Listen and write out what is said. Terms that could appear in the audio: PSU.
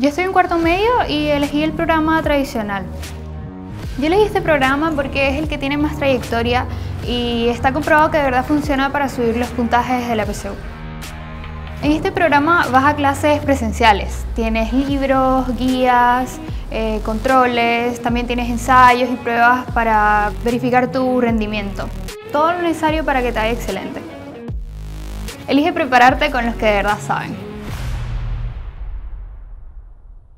Yo estoy en cuarto medio y elegí el programa tradicional. Yo elegí este programa porque es el que tiene más trayectoria y está comprobado que de verdad funciona para subir los puntajes de la PSU. En este programa vas a clases presenciales, tienes libros, guías, controles, también tienes ensayos y pruebas para verificar tu rendimiento. Todo lo necesario para que te vaya excelente. Elige prepararte con los que de verdad saben.